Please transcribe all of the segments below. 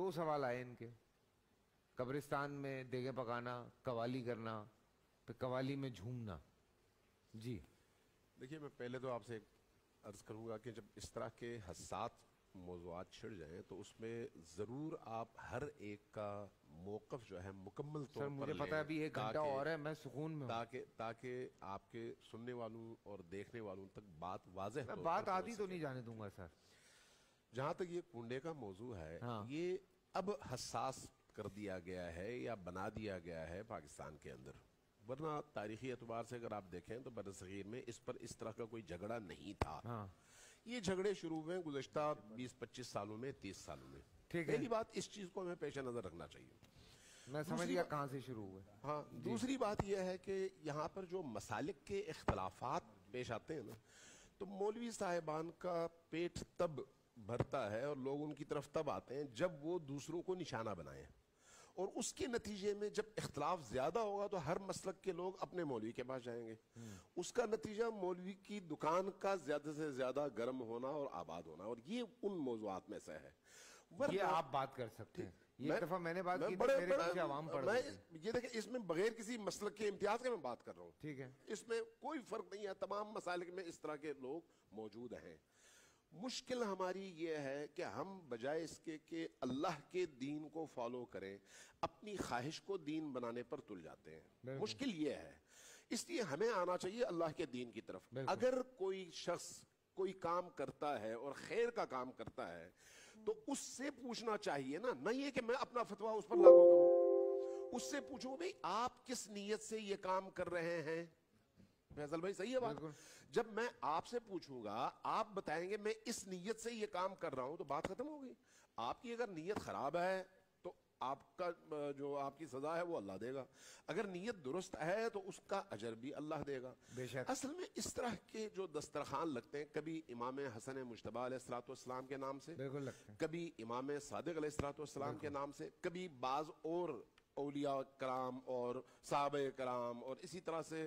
दो सवाल आए इनके, कब्रिस्तान में देगे पकाना, कवाली करना, फिर कवाली में झूमना। जी देखिए, मैं पहले तो आपसे अर्ज़ करूँगा कि जब इस तरह के हसास मौज़ूआत छिड़ जाएँ तो उसमें ज़रूर आप हर एक का मौक़िफ़ जो है मुकम्मल तौर पर लें। मुझे पता है अभी एक घंटा और है, मैं सुकून में, ताकि आपके सुनने वालों और देखने वालों तक बात वाज़ेह हो। बात आधी तो नहीं जाने दूंगा सर। जहाँ तक ये कुंडे का मौजू है, ये अब हसास कर दिया गया है या बना दिया गया है पाकिस्तान के अंदर, वरना तारीखी एतबार से अगर आप देखें तो बरसगीर में इस पर इस तरह का कोई झगड़ा नहीं था। ये झगड़े शुरू हुए गुज़श्ता 20-25 सालों में, 30 सालों में। ठीक है, पहली बात इस चीज़ को हमें पेश नज़र रखना चाहिए। मैं समझ गया कहाँ से शुरू हुए। हाँ, दूसरी बात यह है कि यहाँ पर जो मसालिक के इख्तलाफात पेश आते हैं ना, तो मौलवी साहिबान का पेट तब भरता है और लोग उनकी तरफ तब आते हैं जब वो दूसरों को निशाना बनाएं, और उसके नतीजे में जब इख्तलाफ ज़्यादा होगा तो हर मसलक के लोग अपने मौलवी के पास जाएंगे। उसका नतीजा मौलवी की दुकान का ज़्यादा से ज़्यादा गर्म होना और आबाद होना, और ये उन मौज़ूआत में से है। ये आप बात कर सकते हैं। ये दफा मैंने बात की, बड़े ये देखें, इसमें बगैर किसी मसलक के इम्तियाज के मैं बात कर रहा हूँ। ठीक है, इसमें कोई फ़र्क नहीं है, तमाम मसालिक में इस तरह के लोग मौजूद हैं। मुश्किल हमारी ये है कि हम बजाय इसके कि अल्लाह के दीन को फॉलो करें, अपनी ख्वाहिश को दीन बनाने पर तुल जाते हैं। मुश्किल ये है, इसलिए हमें आना चाहिए अल्लाह के दीन की तरफ। अगर कोई शख्स कोई काम करता है और खैर का काम करता है तो उससे पूछना चाहिए ना, नहीं है कि मैं अपना फतवा उस पर लागू करूँ। उससे पूछो भाई आप किस नीयत से ये काम कर रहे हैं। फैसल भाई सही है बात। जब मैं आपसे पूछूंगा आप बताएंगे मैं इस नीयत से ये काम कर रहा हूं तो बात खत्म हो गई। आपकी अगर नीयत खराब है तो आपका जो आपकी सजा है वो अल्लाह देगा, अगर नीयत दुरुस्त है तो उसका अजर भी अल्लाह देगा। असल में इस तरह के जो दस्तरखान लगते हैं, कभी इमाम हसन मुज्तबा अलैहिस्सलाम के नाम से, कभी इमाम सादिक अलैहिस्सलाम के नाम से, कभी बाज और औलिया कराम और साहबे कराम और इसी तरह से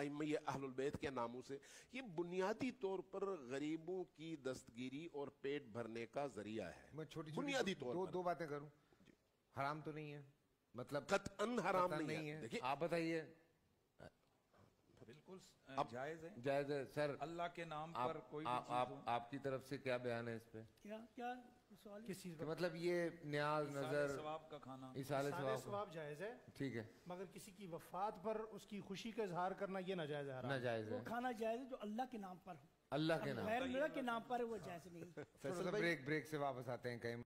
आइम्माए अहलुल बैत के नामों से, ये बुनियादी तौर पर गरीबों की दस्तगिरी और पेट भरने का जरिया है। मैं छोटी बुनियादी तौर पर दो बातें करूं, हराम तो नहीं है, मतलब कतअन हराम नहीं है। देखिए आप बताइए, बिल्कुल जायज है। जायज है सर, अल्लाह के नाम पर कोई आपकी तरफ से क्या बयान है इस पे? क्या क्या तो मतलब ये न्याज नजर सवाब का खाना सवाब जायज है। ठीक है, मगर किसी की वफात पर उसकी खुशी का इजहार करना ये नाजायज है। नाजायज है वो खाना जायज है जो अल्लाह के नाम पर हो, अल्लाह के नाम पर है, वो जायज नहीं। ब्रेक से वापस आते हैं।